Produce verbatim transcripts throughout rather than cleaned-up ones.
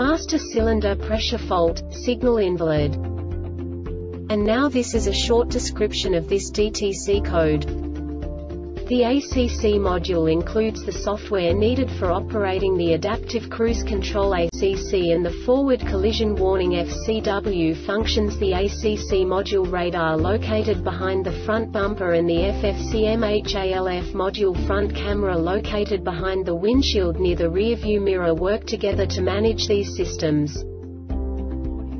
master cylinder pressure fault, signal invalid. And now this is a short description of this D T C code. The A C C module includes the software needed for operating the adaptive cruise control A C C and the forward collision warning F C W functions. The A C C module radar located behind the front bumper and the F F C M H A L F module front camera located behind the windshield near the rear view mirror work together to manage these systems.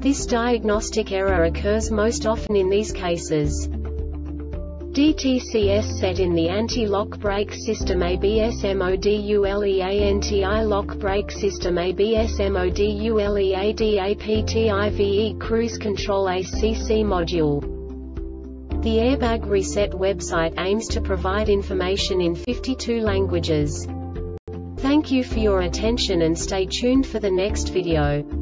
This diagnostic error occurs most often in these cases. D T C S set in the anti-lock brake system A B S module anti-lock brake system A B S module adaptive cruise control A C C module. The Airbag Reset website aims to provide information in fifty-two languages. Thank you for your attention and stay tuned for the next video.